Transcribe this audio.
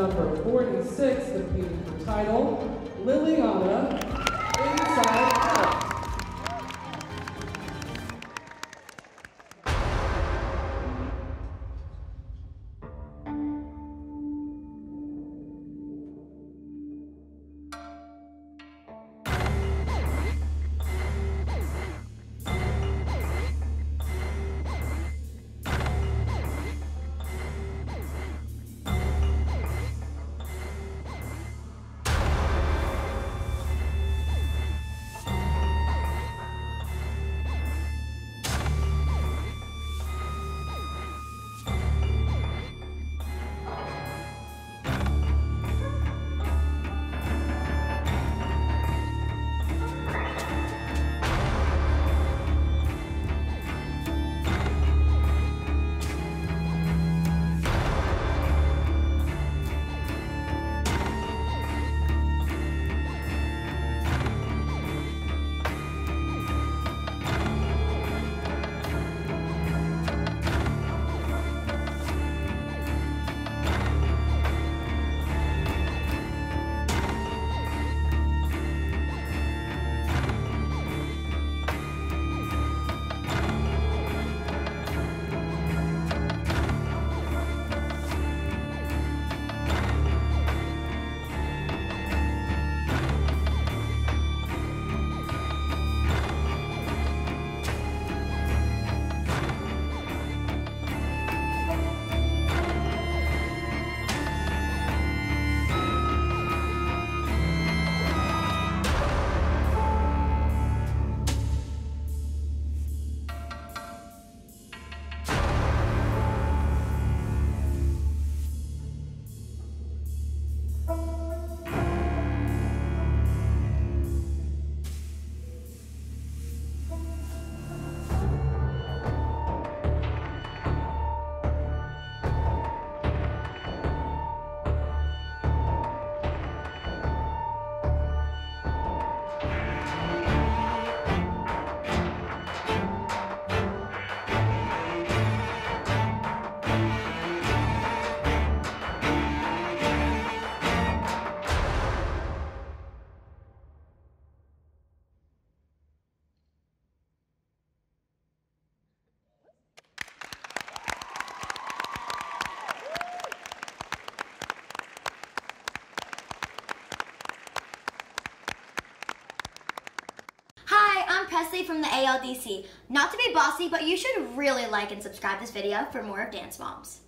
number 46, the beautiful title, Lilliana Inside Out. From the ALDC. Not to be bossy, but you should really like and subscribe this video for more of Dance Moms.